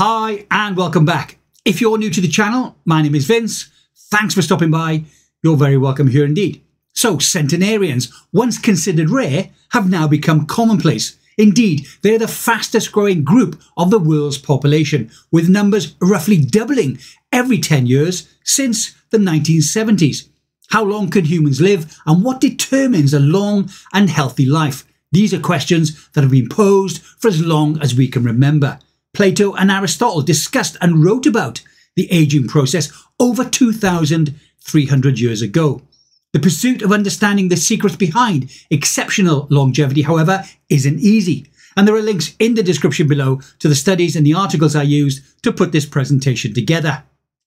Hi and welcome back. If you're new to the channel, my name is Vince. Thanks for stopping by. You're very welcome here indeed. So centenarians, once considered rare, have now become commonplace. Indeed, they're the fastest growing group of the world's population, with numbers roughly doubling every 10 years since the 1970s. How long can humans live and what determines a long and healthy life? These are questions that have been posed for as long as we can remember. Plato and Aristotle discussed and wrote about the aging process over 2,300 years ago. The pursuit of understanding the secrets behind exceptional longevity, however, isn't easy, and there are links in the description below to the studies and the articles I used to put this presentation together.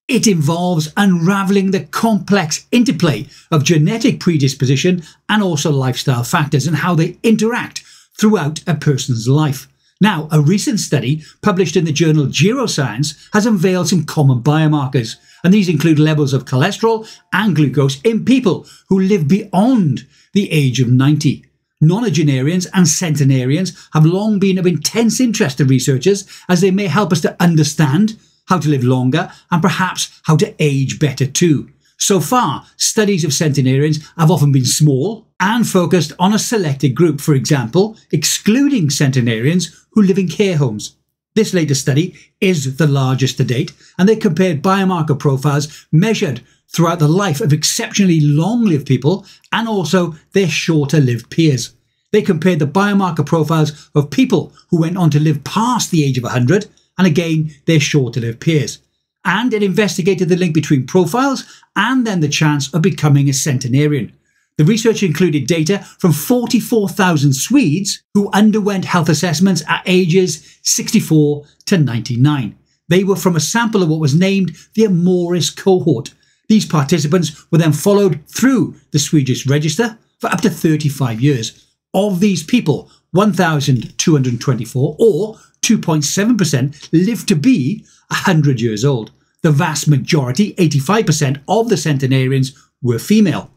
It involves unraveling the complex interplay of genetic predisposition and also lifestyle factors and how they interact throughout a person's life. Now, a recent study published in the journal GeroScience has unveiled some common biomarkers, and these include levels of cholesterol and glucose in people who live beyond the age of 90. Nonagenarians and centenarians have long been of intense interest to researchers, as they may help us to understand how to live longer and perhaps how to age better too. So far, studies of centenarians have often been small and focused on a selected group, for example, excluding centenarians who live in care homes. This latest study is the largest to date, and they compared biomarker profiles measured throughout the life of exceptionally long-lived people and also their shorter-lived peers. They compared the biomarker profiles of people who went on to live past the age of 100 and again their shorter-lived peers. And it investigated the link between profiles and then the chance of becoming a centenarian. The research included data from 44,000 Swedes who underwent health assessments at ages 64 to 99. They were from a sample of what was named the Amoris cohort. These participants were then followed through the Swedish register for up to 35 years. Of these people, 1,224 or 2.7% lived to be 100 years old. The vast majority, 85% of the centenarians, were female.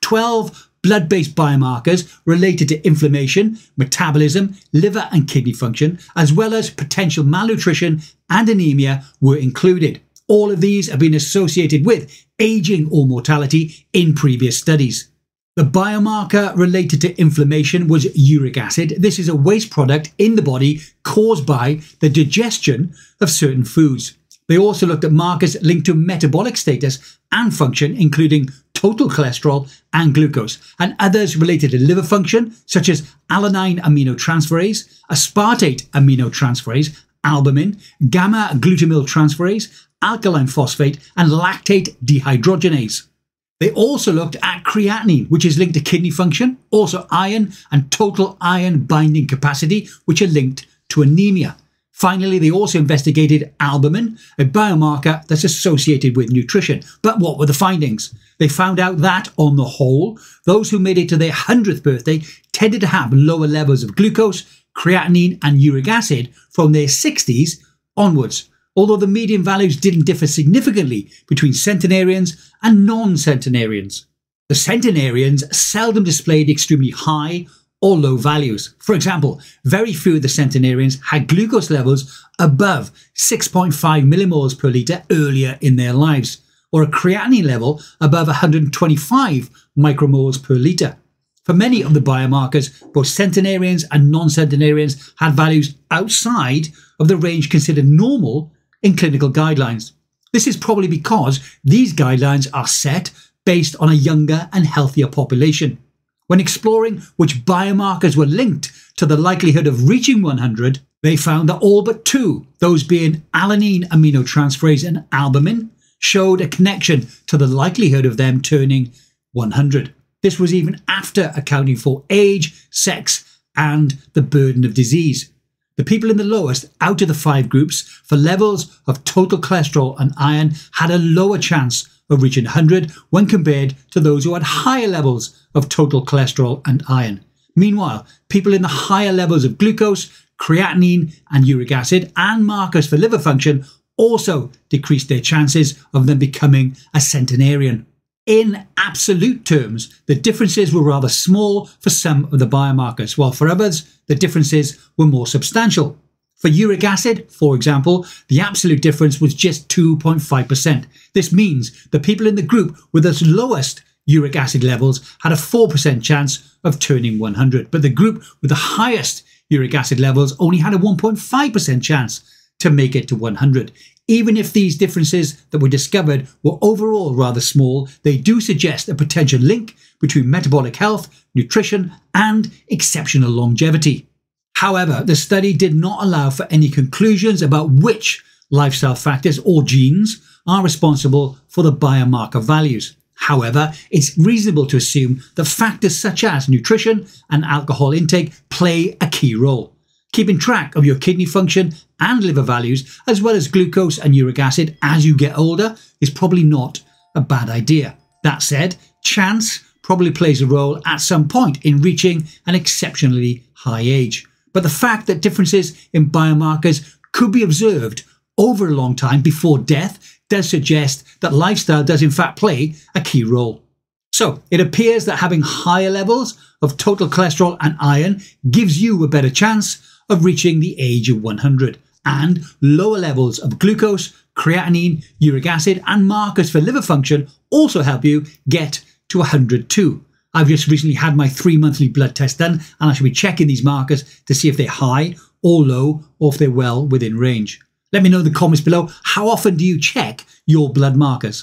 12 blood-based biomarkers related to inflammation, metabolism, liver and kidney function, as well as potential malnutrition and anemia were included. All of these have been associated with aging or mortality in previous studies. The biomarker related to inflammation was uric acid. This is a waste product in the body caused by the digestion of certain foods. They also looked at markers linked to metabolic status and function, including total cholesterol and glucose, and others related to liver function, such as alanine aminotransferase, aspartate aminotransferase, albumin, gamma-glutamyl transferase, alkaline phosphate, and lactate dehydrogenase. They also looked at creatinine, which is linked to kidney function, also iron and total iron binding capacity, which are linked to anemia. Finally, they also investigated albumin, a biomarker that's associated with nutrition. But what were the findings? They found out that, on the whole, those who made it to their 100th birthday tended to have lower levels of glucose, creatinine and uric acid from their 60s onwards, although the median values didn't differ significantly between centenarians and non-centenarians. The centenarians seldom displayed extremely high or low values. For example, very few of the centenarians had glucose levels above 6.5 millimoles per litre earlier in their lives, or a creatinine level above 125 micromoles per litre. For many of the biomarkers, both centenarians and non-centenarians had values outside of the range considered normal in clinical guidelines. This is probably because these guidelines are set based on a younger and healthier population. When exploring which biomarkers were linked to the likelihood of reaching 100, they found that all but two, those being alanine aminotransferase and albumin, showed a connection to the likelihood of them turning 100. This was even after accounting for age, sex, and the burden of disease. The people in the lowest out of the five groups for levels of total cholesterol and iron had a lower chance of reaching 100 when compared to those who had higher levels of total cholesterol and iron. Meanwhile, people in the higher levels of glucose, creatinine and uric acid and markers for liver function also decreased their chances of them becoming a centenarian. In absolute terms, the differences were rather small for some of the biomarkers, while for others, the differences were more substantial. For uric acid, for example, the absolute difference was just 2.5%. This means the people in the group with the lowest uric acid levels had a 4% chance of turning 100, but the group with the highest uric acid levels only had a 1.5% chance to make it to 100. Even if these differences that were discovered were overall rather small, they do suggest a potential link between metabolic health, nutrition, and exceptional longevity. However, the study did not allow for any conclusions about which lifestyle factors or genes are responsible for the biomarker values. However, it's reasonable to assume that factors such as nutrition and alcohol intake play a key role. Keeping track of your kidney function and liver values, as well as glucose and uric acid as you get older, is probably not a bad idea. That said, chance probably plays a role at some point in reaching an exceptionally high age. But the fact that differences in biomarkers could be observed over a long time before death does suggest that lifestyle does in fact play a key role. So it appears that having higher levels of total cholesterol and iron gives you a better chance of reaching the age of 100, and lower levels of glucose, creatinine, uric acid, and markers for liver function also help you get to 100 too. I've just recently had my 3 monthly blood test done, and I should be checking these markers to see if they're high or low, or if they're well within range. Let me know in the comments below, how often do you check your blood markers?